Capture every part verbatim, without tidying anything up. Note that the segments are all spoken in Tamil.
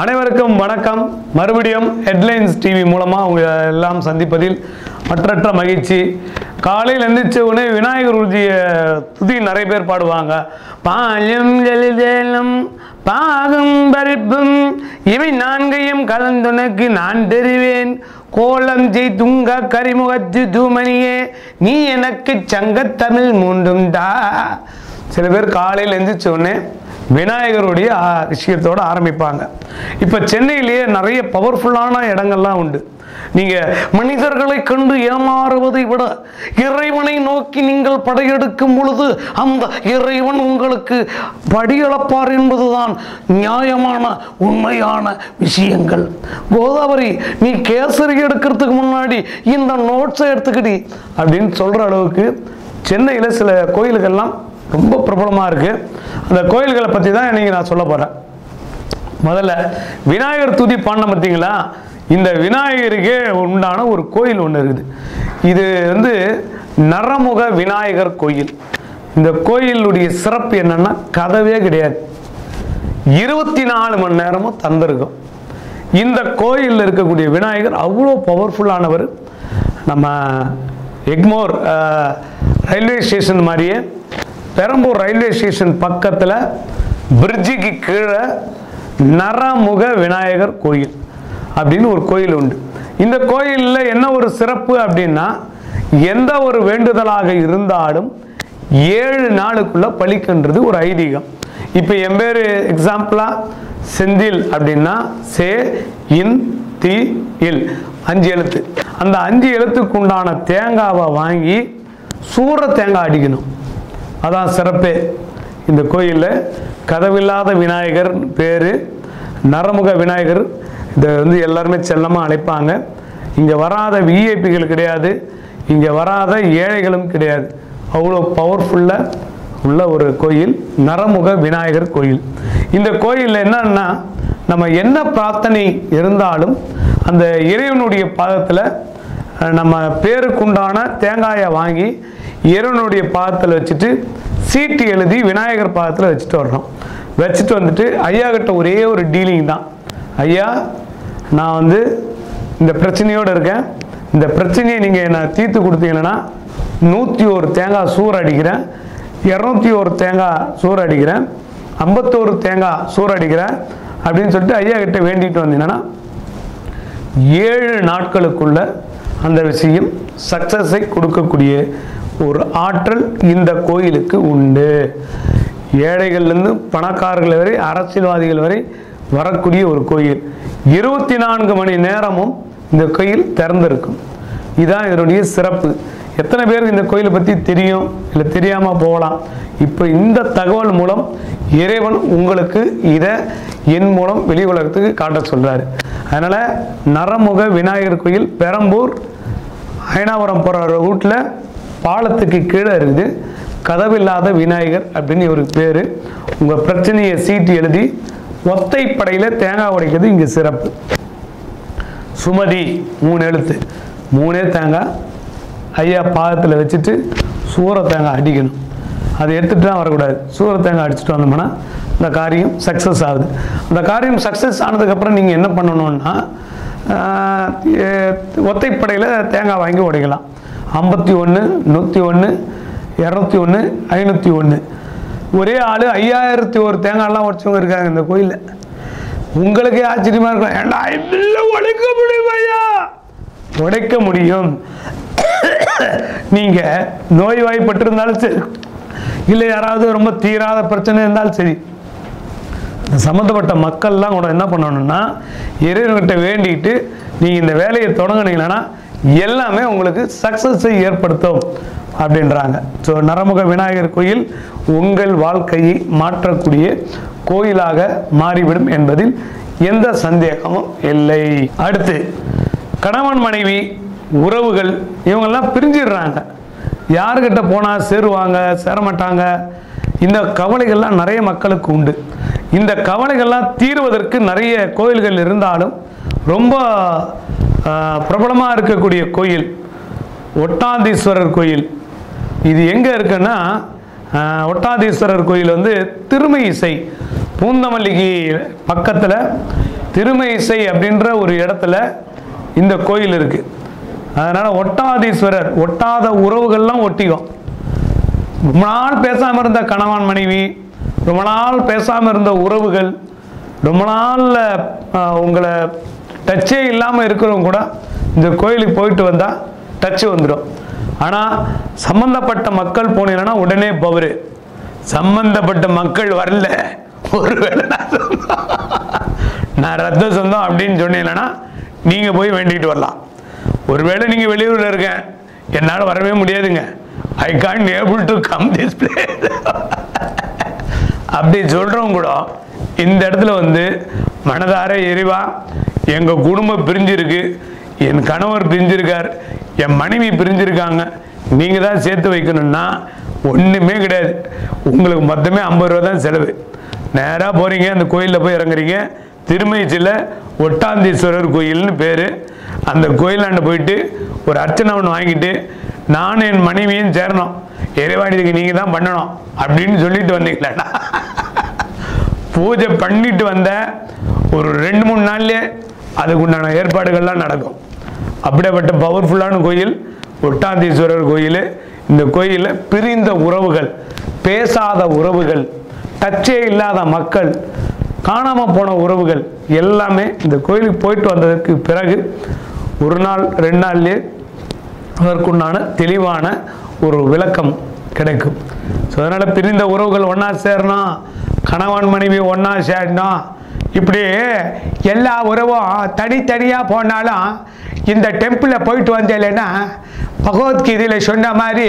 அனைவருக்கும் வணக்கம். மறுபடியும் ஹெட்லைன்ஸ் டிவி மூலமா உங்க எல்லாம் சந்திப்பதில் மற்றற்ற மகிழ்ச்சி. காலையில் எந்திரிச்ச உடனே விநாயகர் உருதிய துதி நிறைய பேர் பாடுவாங்க. பாயம் ஜெலிதேலம் பாகம் பரிப்பும் இவை நான்கையும் கலந்துனக்கு நான் தெரிவேன். கோலம் ஜெய் துங்கா கரிமுகத்து தூமணியே நீ எனக்கு சங்க தமிழ் மூன்றும் தா. சில பேர் காலையில் எந்திரிச்ச உடனே விநாயகருடைய விஷயத்தோடு ஆரம்பிப்பாங்க. இப்போ சென்னையிலேயே நிறைய பவர்ஃபுல்லான இடங்கள்லாம் உண்டு. நீங்கள் மனிதர்களை கண்டு ஏமாறுவதை விட இறைவனை நோக்கி நீங்கள் படையெடுக்கும் பொழுது அந்த இறைவன் உங்களுக்கு படியளப்பார் என்பதுதான் நியாயமான உண்மையான விஷயங்கள். கோதாவரி, நீ கேசரி எடுக்கிறதுக்கு முன்னாடி இந்த நோட்ஸை எடுத்துக்கிடி அப்படின்னு சொல்கிற அளவுக்கு சென்னையில் சில கோயில்கள்லாம் ரொம்ப பிரபலமாக இருக்குது. அந்த கோயில்களை பற்றி தான் இன்றைக்கி நான் சொல்ல போகிறேன். முதல்ல விநாயகர் துதி பாடின பார்த்தீங்களா, இந்த விநாயகருக்கே உண்டான ஒரு கோயில் ஒன்று இருக்குது. இது வந்து நரமுக விநாயகர் கோயில். இந்த கோயிலுடைய சிறப்பு என்னென்னா, கதவே கிடையாது, இருபத்தி நாலு மணி நேரமும் தந்திருக்கும். இந்த கோயிலில் இருக்கக்கூடிய விநாயகர் அவ்வளோ பவர்ஃபுல்லானவர். நம்ம எக்மோர் ரயில்வே ஸ்டேஷன் மாதிரியே பெரம்பூர் ரயில்வே ஸ்டேஷன் பக்கத்தில் பிரிட்ஜுக்கு கீழே நரமுக விநாயகர் கோயில் அப்படின்னு ஒரு கோயில் உண்டு. இந்த கோயிலில் என்ன ஒரு சிறப்பு அப்படின்னா, எந்த ஒரு வேண்டுதலாக இருந்தாலும் ஏழு நாளுக்குள்ளே பலிக்கின்றது ஒரு ஐதீகம். இப்போ என் பேர் எக்ஸாம்பிளாக செந்தில் அப்படின்னா சே இன் தி இல், அஞ்சு எழுத்து. அந்த அஞ்சு எழுத்துக்கு உண்டான தேங்காவை வாங்கி சூற தேங்காய் அடிக்கணும், அதான் சிறப்பே. இந்த கோயிலில் கதவில்லாத விநாயகர் பேர், நரமுக விநாயகர். இதை வந்து எல்லாருமே செல்லமாக அழைப்பாங்க. இங்கே வராத விஐபிகள் கிடையாது, இங்கே வராத ஏழைகளும் கிடையாது. அவ்வளோ பவர்ஃபுல்லாக உள்ள ஒரு கோயில் நரமுக விநாயகர் கோயில். இந்த கோயிலில் என்னன்னா, நம்ம என்ன பிரார்த்தனை இருந்தாலும் அந்த இறைவனுடைய பாதத்தில் நம்ம பேருக்குண்டான தேங்காயை வாங்கி இறைவனுடைய பாதத்தில் வச்சுட்டு சீட்டு எழுதி விநாயகர் பாதத்தில் வச்சுட்டு வரணும். வச்சுட்டு வந்துட்டு ஐயா கிட்ட ஒரே ஒரு டீலிங் தான். ஐயா, நான் வந்து இந்த பிரச்சனையோடு இருக்கேன், இந்த பிரச்சனையை நீங்கள் என்னை தீர்த்து கொடுத்தீங்கன்னா நூற்றி ஒரு தேங்காய் சூறு அடிக்கிறேன், இரநூத்தி ஒரு தேங்காய் சூறு அடிக்கிறேன், ஐம்பத்தோரு தேங்காய் சூறு அடிக்கிறேன் அப்படின்னு சொல்லிட்டு ஐயா கிட்ட வேண்டிட்டு வந்தீங்கன்னா ஏழு நாட்களுக்குள்ள அந்த விஷயம் சக்ஸஸை கொடுக்கக்கூடிய ஒரு ஆற்றல் இந்த கோயிலுக்கு உண்டு. ஏழைகள்லேருந்து பணக்காரர்கள் வரை அரசியல்வாதிகள் வரை வரக்கூடிய ஒரு கோயில். இருபத்தி நான்கு மணி நேரமும் இந்த கோயில் திறந்திருக்கும். இதுதான் இதனுடைய சிறப்பு. எத்தனை பேருக்கு இந்த கோயிலை பற்றி தெரியும், இல்லை தெரியாமல் போகலாம். இப்போ இந்த தகவல் மூலம் இறைவன் உங்களுக்கு இதை என் மூலம் வெளி உலகத்துக்கு காட்ட சொல்கிறாரு. அதனால் நரமுக விநாயகர் கோயில் பெரம்பூர் அயனாபுரம் போகிற ரூட்டில் பாலத்துக்கு கீழே இருக்குது. கதவில்லாத விநாயகர் அப்படின்னு ஒரு பேர். உங்கள் பிரச்சனையை சீட்டு எழுதி ஒத்தைப்படையில் தேங்காய் உடைக்கிறது இங்கே சிறப்பு. சுமதி, மூணு எழுத்து, மூணே தேங்காய் ஐயா பாதத்தில் வச்சுட்டு சூற தேங்காய் அடிக்கணும். அதை எடுத்துகிட்டு தான் வரக்கூடாது. சூற தேங்காய் அடிச்சுட்டு வந்தோம்னா அந்த காரியம் சக்ஸஸ் ஆகுது. அந்த காரியம் சக்ஸஸ் ஆனதுக்கப்புறம் நீங்கள் என்ன பண்ணணும்னா, ஒத்தைப்படையில் தேங்காய் வாங்கி உடைக்கலாம். ஐம்பத்தி ஒன்று, நூற்றி ஒன்று, இரநூத்தி ஒன்று, ஐநூற்றி ஒன்று. ஒரே ஆள் ஐயாயிரத்தி ஒரு தேங்காயெல்லாம் உடைச்சவங்க இருக்காங்க இந்த கோயிலில். உங்களுக்கே ஆச்சரியமாக இருக்கும், ஏண்டா இல்லை உடைக்க முடியும் ஐயா, உடைக்க முடியும். நீங்கள் நோய்வாய்ப்பட்டிருந்தாலும் சரி, இல்லை யாராவது ரொம்ப தீராத பிரச்சனை இருந்தாலும் சரி, சம்மந்தப்பட்ட மக்கள்லாம் கூட என்ன பண்ணணும்னா இறைவன்கிட்ட வேண்டிட்டு நீங்கள் இந்த வேலையை தொடங்கினீங்கன்னா எல்லாமே உங்களுக்கு சக்ஸஸை ஏற்படுத்தும் அப்படின்றாங்க. ஸோ நரமுக விநாயகர் கோயில் உங்கள் வாழ்க்கையை மாற்றக்கூடிய கோயிலாக மாறிவிடும் என்பதில் எந்த சந்தேகமும் இல்லை. அடுத்து, கணவன் மனைவி உறவுகள் இவங்கெல்லாம் பிரிஞ்சிடுறாங்க. யார்கிட்ட போனால் சேருவாங்க, சேரமாட்டாங்க, இந்த கவலைகள்லாம் நிறைய மக்களுக்கு உண்டு. இந்த கவலைகள்லாம் தீர்வதற்கு நிறைய கோயில்கள் இருந்தாலும் ரொம்ப பிரபலமாக இருக்கக்கூடிய கோயில் ஒட்டாந்தீஸ்வரர் கோயில். இது எங்கே இருக்குன்னா, ஒட்டாந்தீஸ்வரர் கோயில் வந்து திருமயிசை பூந்தமல்லிக்கு பக்கத்துல திருமேசை அப்படிங்கற ஒரு இடத்துல இந்த கோயில் இருக்கு. அதனால ஒட்டாதீஸ்வரர் ஒட்டாத உறவுகள்லாம் ஒட்டிக்கும். ரொம்ப நாள் பேசாம இருந்த கணவன் மனைவி, ரொம்ப நாள் பேசாம இருந்த உறவுகள், ரொம்ப நாள் உங்களை டச்சே இல்லாம இருக்கிறவங்க கூட இந்த கோயிலுக்கு போயிட்டு வந்தா டச் வந்துடும். ஆனா சம்பந்தப்பட்ட மக்கள் போனீங்கன்னா உடனே பவரு, சம்பந்தப்பட்ட மக்கள் வரல ஒருவேளை நான் ரத்த சொந்தம் அப்படின்னு சொன்னீங்கன்னா நீங்க போய் வேண்டிட்டு வரலாம். ஒருவேளை நீங்க வெளியூர்ல இருக்க, என்னால வரவே முடியாதுங்க, I can't able to come this place அப்படி சொல்றவங்க கூட இந்த இடத்துல வந்து மனதார எரிவா எங்க குடும்பம் பிரிஞ்சிருக்கு, என் கணவர் பிரிஞ்சிருக்கார், என் மனைவி பிரிஞ்சிருக்காங்க, நீங்க தான் சேர்த்து வைக்கணும்னா ஒண்ணுமே கிடையாது. உங்களுக்கு மொத்தமே ஐம்பது ரூபா தான் செலவு. நேரா போறீங்க, அந்த கோயில்ல போய் இறங்குறீங்க. திருமயிச்சில ஒட்டாந்தீஸ்வரர் கோயில்னு பேரு. அந்த கோயிலாண்ட போயிட்டு ஒரு அர்ச்சனை ஒன்று வாங்கிட்டு நான் என் மனைவியும் சேரணும், இறைவாணிக்கு நீங்க தான் பண்ணணும் அப்படின்னு சொல்லிட்டு வந்தீங்களா, பூஜை பண்ணிட்டு வந்த ஒரு ரெண்டு மூணு நாள்லயே அதுக்கு உண்டான ஏற்பாடுகள்லாம் நடக்கும். அப்படியேப்பட்ட பவர்ஃபுல்லான கோயில் ஒட்டாந்தீஸ்வரர் கோயில். இந்த கோயிலில் பிரிந்த உறவுகள், பேசாத உறவுகள், டச்சே இல்லாத மக்கள், காணாமல் போன உறவுகள் எல்லாமே இந்த கோயிலுக்கு போயிட்டு வந்ததற்கு பிறகு ஒரு நாள் ரெண்டு நாள்லேயே அதற்குண்டான தெளிவான ஒரு விளக்கம் கிடைக்கும். ஸோ அதனால் பிரிந்த உறவுகள் ஒன்றா சேரணும், கணவன் மனைவி ஒன்றா சேரணும். இப்படி எல்லா உறவும் தனித்தனியாக போனாலும் இந்த டெம்பிளில் போயிட்டு வந்தேன்னா பகவத்கீதையில் சொன்ன மாதிரி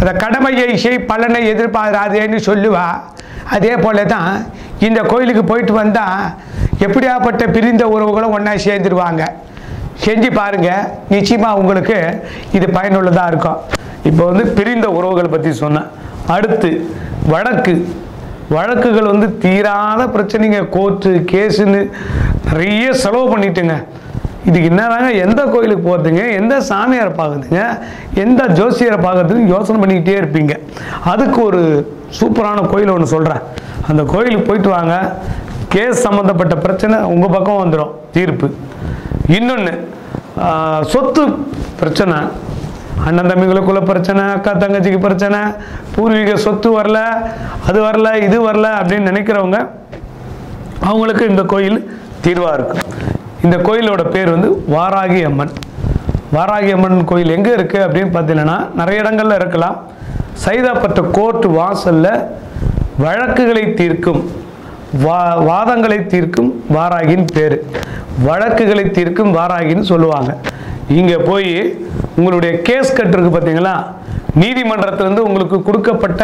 அந்த கடமையை செய் பலனை எதிர்பாராதேன்னு சொல்லுவா. அதே போல தான் இந்த கோயிலுக்கு போயிட்டு வந்தால் எப்படியாப்பட்ட பிரிந்த உறவுகளும் ஒன்றா சேர்ந்துருவாங்க. செஞ்சு பாருங்கள், நிச்சயமாக உங்களுக்கு இது பயனுள்ளதாக இருக்கும். இப்போ வந்து பிரிந்த உறவுகள் பற்றி சொன்னேன். அடுத்து வழக்கு, வழக்குகள் வந்து தீராத பிரச்சனைங்க, கோர்ட்டு கேஸுன்னு நிறைய செலவு பண்ணிட்டுங்க. இதுக்கு என்னதாங்க எந்த கோயிலுக்கு போகிறதுங்க, எந்த சாமியாரை பார்க்குறதுங்க, எந்த ஜோசியரை பார்க்குறதுன்னு யோசனை பண்ணிக்கிட்டே இருப்பீங்க. அதுக்கு ஒரு சூப்பரான கோயில் ஒன்று சொல்கிறேன். அந்த கோயிலுக்கு போயிட்டு வாங்க, கேஸ் சம்மந்தப்பட்ட பிரச்சனை உங்கள் பக்கம் வந்துடும் தீர்ப்பு. இன்னொன்று சொத்து பிரச்சனை, அண்ணன் தம்பிகளுக்குள்ள பிரச்சனை, அக்கா தங்கச்சிக்கு பிரச்சனை, பூர்வீக சொத்து வரல, அது வரல, இது வரல அப்படின்னு நினைக்கிறவங்க அவங்களுக்கு இந்த கோயில் தீர்வாக இருக்கும். இந்த கோயிலோட பேர் வந்து வாராகி அம்மன். வாராகி அம்மன் கோயில் எங்கே இருக்குது அப்படின்னு பார்த்தீங்கன்னா நிறைய இடங்களில் இருக்கலாம். சைதாப்பட்ட கோர்ட் வாசலில் வழக்குகளை தீர்க்கும், வா வாதங்களை தீர்க்கும் வாராகின்னு பேர். வழக்குகளை தீர்க்கும் வாராகின்னு சொல்லுவாங்க. இங்கே போய் உங்களுடைய கேஸ் கட்டுருக்கு பார்த்தீங்களா, நீதிமன்றத்திலேருந்து உங்களுக்கு கொடுக்கப்பட்ட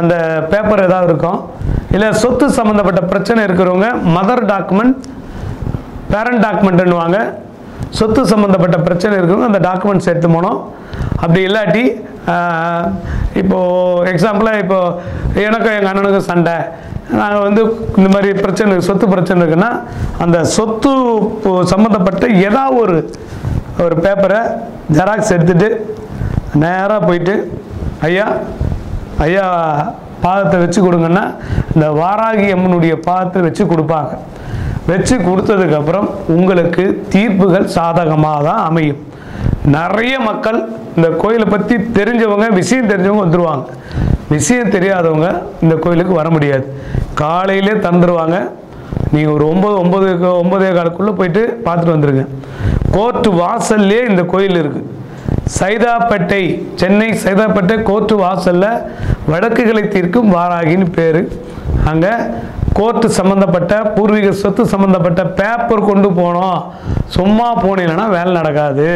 அந்த பேப்பர் ஏதாவது இருக்கும். இல்லை சொத்து சம்மந்தப்பட்ட பிரச்சனை இருக்கிறவங்க மதர் டாக்குமெண்ட், பேரண்ட் டாக்குமெண்ட்டுன்னுவாங்க. சொத்து சம்மந்தப்பட்ட பிரச்சனை இருக்கிறவங்க அந்த டாக்குமெண்ட்ஸ் எடுத்து போனோம். அப்படி இல்லாட்டி இப்போது எக்ஸாம்பிளாக இப்போது எனக்கும் எங்கள் அண்ணனுக்கும் சண்டை, நாங்கள் வந்து இந்த மாதிரி பிரச்சனை சொத்து பிரச்சனை இருக்குன்னா அந்த சொத்து சம்மந்தப்பட்ட ஏதாவது ஒரு ஒரு பேப்பரை ஜெராக்ஸ் எடுத்துகிட்டு நேராக போயிட்டு ஐயா ஐயா பாதத்தை வச்சு கொடுங்கன்னா இந்த வாராகி அம்மனுடைய பாதத்தை வச்சு கொடுப்பாங்க. வச்சு கொடுத்ததுக்கப்புறம் உங்களுக்கு தீர்ப்புகள் சாதகமாக தான் அமையும். நிறைய மக்கள் இந்த கோயிலை பற்றி தெரிஞ்சவங்க, விஷயம் தெரிஞ்சவங்க வந்துடுவாங்க. விஷயம் தெரியாதவங்க இந்த கோயிலுக்கு வர முடியாது. காலையிலே தந்துடுவாங்க. நீங்கள் ஒரு ஒம்பது ஒம்பது ஒம்பதே காலக்குள்ளே போயிட்டு பார்த்துட்டு வந்துடுங்க. கோர்ட்டு வாசல்லே இந்த கோயில் இருக்குது. சைதாப்பேட்டை, சென்னை சைதாப்பேட்டை கோர்ட்டு வாசலில் வழக்குகளை தீர்க்கும் வாராகின்னு பேர். அங்கே கோர்ட்டு சம்மந்தப்பட்ட பூர்வீக சொத்து சம்மந்தப்பட்ட பேப்பர் கொண்டு போனோம், சும்மா போனீங்கன்னா வேலை நடக்காது.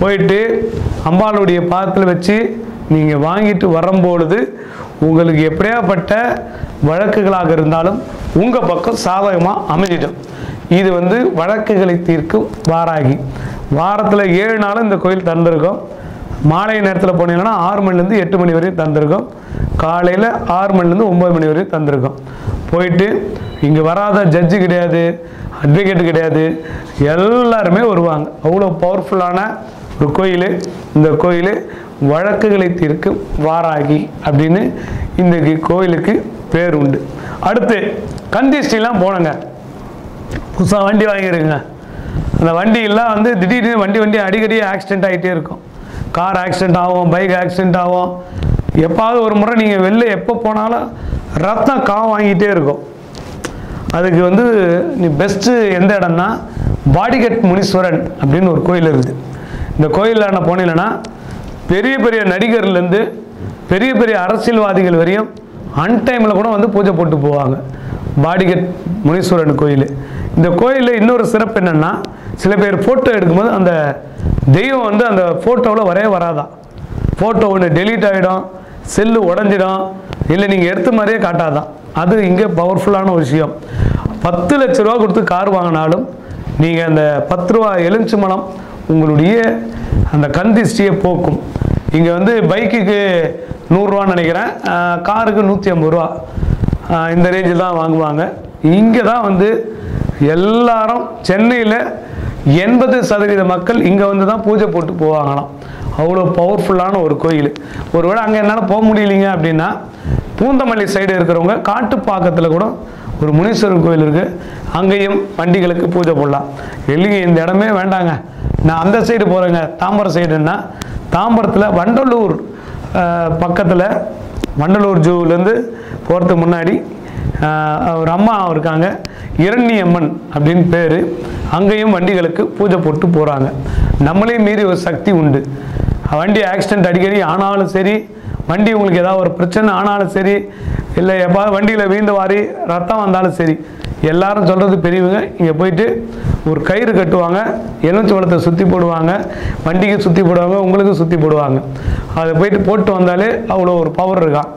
போயிட்டு அம்பாளுடைய பாதத்தில் வச்சு நீங்கள் வாங்கிட்டு வரும்பொழுது உங்களுக்கு எப்படியாப்பட்ட வழக்குகளாக இருந்தாலும் உங்கள் பக்கம் சாதகமாக அமைஞ்சிடும். இது வந்து வழக்குகளை தீர்க்கும் வாராகி. வாரத்தில் ஏழு நாளும் இந்த கோயில் தந்திருக்கோம். மாலை நேரத்தில் போனீங்கன்னா ஆறு மணிலேருந்து எட்டு மணி வரையும் தந்திருக்கோம். காலையில் ஆறு மணிலேருந்து ஒம்பது மணி வரையும் தந்திருக்கோம். போயிட்டு இங்கே வராத ஜட்ஜு கிடையாது, அட்வொகேட் கிடையாது, எல்லாருமே வருவாங்க. அவ்வளோ பவர்ஃபுல்லான ஒரு கோயில் இந்த கோயில். வழக்குகளை தீர்க்கும் வாராகி அப்படின்னு இந்த கோயிலுக்கு பேர் உண்டு. அடுத்து கந்திஷ்டிலாம் போனங்க, புதுசாக வண்டி வாங்கிடுங்க. அந்த வண்டியெல்லாம் வந்து திடீர்னு வண்டி வண்டி அடிக்கடி ஆக்சிடென்ட் ஆகிட்டே இருக்கும். கார் ஆக்சிடென்ட் ஆகும், பைக் ஆக்சிடென்ட் ஆகும். எப்பாவது ஒரு முறை நீங்கள் வெளில எப்போ போனாலும் ரத்தம் கா வாங்கிட்டே இருக்கும். அதுக்கு வந்து நீ பெஸ்ட்டு எந்த இடம்னா பாடிகட் முனீஸ்வரன் அப்படின்னு ஒரு கோயில் இருக்குது. இந்த கோயிலில் நான் போனீங்கன்னா பெரிய பெரிய நடிகர்லேருந்து பெரிய பெரிய அரசியல்வாதிகள் வரையும் அன்டைமில் கூட வந்து பூஜை போட்டு போவாங்க. பாடிகட் முனீஸ்வரன் கோயில். இந்த கோயிலில் இன்னொரு சிறப்பு என்னென்னா, சில பேர் ஃபோட்டோ எடுக்கும்போது அந்த தெய்வம் வந்து அந்த ஃபோட்டோவில் வரவே வராதான். ஃபோட்டோ ஒன்று டெலீட் ஆகிடும், செல்லு உடஞ்சிடும், இல்லை நீங்கள் எடுத்த மாதிரியே காட்டாதான். அது இங்கே பவர்ஃபுல்லான ஒரு விஷயம். பத்து லட்ச ரூபா கொடுத்து கார் வாங்கினாலும் நீங்கள் அந்த பத்து ரூபா எலுமிச்சை பழம் உங்களுடைய அந்த கந்திஷ்டியை போக்கும். இங்கே வந்து பைக்குக்கு நூறுரூவான்னு நினைக்கிறேன், காருக்கு நூற்றி ஐம்பது ரூபா இந்த ரேஞ்சில் தான் வாங்குவாங்க. இங்கே தான் வந்து எல்லாரும் சென்னையில் எண்பது சதவீத மக்கள் இங்கே வந்து தான் பூஜை போட்டு போவாங்களாம். அவ்வளோ பவர்ஃபுல்லான ஒரு கோயில். ஒருவேளை அங்கே என்னால் போக முடியலைங்க அப்படின்னா பூந்தமல்லி சைடு இருக்கிறவங்க காட்டுப்பாக்கத்தில் கூட ஒரு முனீஸ்வரன் கோயில் இருக்குது, அங்கேயும் வண்டிகளுக்கு பூஜை போடலாம். இல்லைங்க இந்த இடமே வேண்டாங்க, நான் அந்த சைடு போகிறேங்க தாம்பரம் சைடுன்னா, தாம்பரத்தில் வண்டலூர் பக்கத்தில் வண்டலூர் ஜூவிலேருந்து போகிறதுக்கு முன்னாடி ஒரு அம்மா இருக்காங்க, இரண்ய அம்மன் அப்படின்னு பேர். அங்கேயும் வண்டிகளுக்கு பூஜை போட்டு போகிறாங்க. நம்மளே மீறி ஒரு சக்தி உண்டு. வண்டி ஆக்சிடெண்ட் அடிக்கடி ஆனாலும் சரி, வண்டி உங்களுக்கு ஏதாவது ஒரு பிரச்சனை ஆனாலும் சரி, இல்லை எப்போ வண்டியில் வீழ்ந்து வாரி ரத்தம் வந்தாலும் சரி, எல்லாரும் சொல்கிறது பெரியவங்க இங்கே போயிட்டு ஒரு கயிறு கட்டுவாங்க, எலுமிச்சம்பழத்தை சுற்றி போடுவாங்க, வண்டிக்கு சுற்றி போடுவாங்க, உங்களுக்கு சுற்றி போடுவாங்க. அதை போயிட்டு போட்டு வந்தாலே அவ்வளோ ஒரு பவர் இருக்கான்.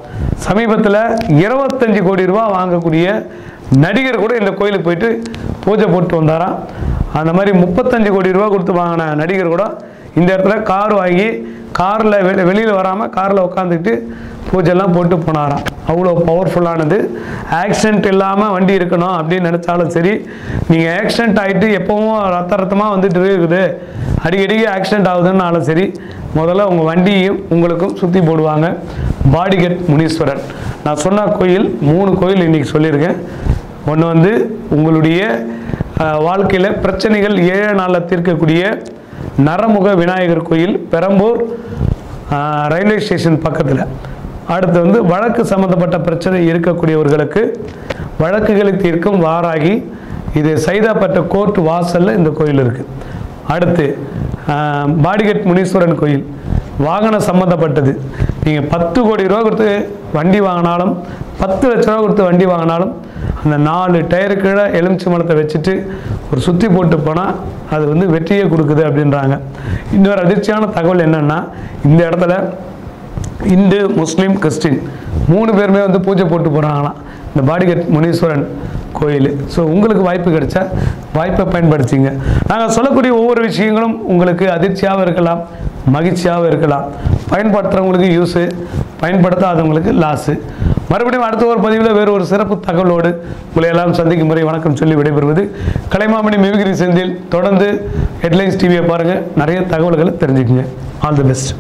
சமீபத்தில் இருபத்தஞ்சி கோடி ரூபா வாங்கக்கூடிய நடிகர் கூட இந்த கோயிலுக்கு போயிட்டு பூஜை போட்டு வந்தாராம். அந்த மாதிரி முப்பத்தஞ்சு கோடி ரூபா கொடுத்து வாங்கின நடிகர் கூட இந்த இடத்துல கார் வாங்கி காரில் வெளி வெளியில் வராமல் காரில் உட்காந்துக்கிட்டு பூஜைலாம் போட்டு போனாராம். அவ்வளோ பவர்ஃபுல்லானது. ஆக்சிடெண்ட் இல்லாமல் வண்டி இருக்கணும் அப்படின்னு நினச்சாலும் சரி, நீங்கள் ஆக்சிடெண்ட் ஆகிட்டு எப்பவும் ரத்த ரத்தமாக வந்துட்டு இருக்குது, அடிக்கடிக்கு ஆக்சிடெண்ட் ஆகுதுன்னாலும் சரி, முதல்ல உங்கள் வண்டியும் உங்களுக்கும் சுற்றி போடுவாங்க. பாடிகட் முனீஸ்வரன். நான் சொன்ன கோயில் மூணு கோயில் இன்றைக்கி சொல்லியிருக்கேன். ஒன்று வந்து உங்களுடைய வாழ்க்கையில் பிரச்சனைகள் ஏழு நாளில் தீர்க்கக்கூடிய நரமுக விநாயகர் கோயில், பெரம்பூர் ரயில்வே ஸ்டேஷன் பக்கத்தில். அடுத்து வந்து வழக்கு சம்மந்தப்பட்ட பிரச்சனை இருக்கக்கூடியவர்களுக்கு வழக்குகளை தீர்க்கும் வாராகி, இது சைதாப்பேட்டை கோர்ட் வாசலில் இந்த கோயில் இருக்குது. அடுத்து பாடிகட் முனீஸ்வரன் கோயில் வாகனம் சம்மந்தப்பட்டது. நீங்கள் பத்து கோடி ரூபா கொடுத்து வண்டி வாங்கினாலும் பத்து லட்ச ரூபா கொடுத்து வண்டி வாங்கினாலும் அந்த நாலு டயரு கீழே எலுமிச்சை பழத்தை வச்சுட்டு ஒரு சுற்றி போட்டு போனால் அது வந்து வெற்றியை கொடுக்குது அப்படின்றாங்க. இன்னொரு அதிர்ச்சியான தகவல் என்னென்னா, இந்த இடத்துல இந்து முஸ்லீம் கிறிஸ்டின் மூணு பேருமே வந்து பூஜை போட்டு போகிறாங்களாம் இந்த பாடிகட் முனீஸ்வரன் கோயில். ஸோ உங்களுக்கு வாய்ப்பு கிடைச்சா வாய்ப்பை பயன்படுத்திங்க. நாங்கள் சொல்லக்கூடிய ஒவ்வொரு விஷயங்களும் உங்களுக்கு அதிர்ச்சியாகவும் இருக்கலாம், மகிழ்ச்சியாகவும் இருக்கலாம். பயன்படுத்துகிறவங்களுக்கு யூஸு, பயன்படுத்தாதவங்களுக்கு லாஸு. மறுபடியும் அடுத்த ஒரு பதிவில் வேறு ஒரு சிறப்பு தகவலோடு உங்களை எல்லாம் சந்திக்கும் முறை வணக்கம் சொல்லி விடைபெறுவது கலைமாமணி மிமிகிரி செந்தில். தொடர்ந்து ஹெட்லைன்ஸ் டிவியை பாருங்கள், நிறைய தகவல்களை தெரிஞ்சுக்குங்க. All the best.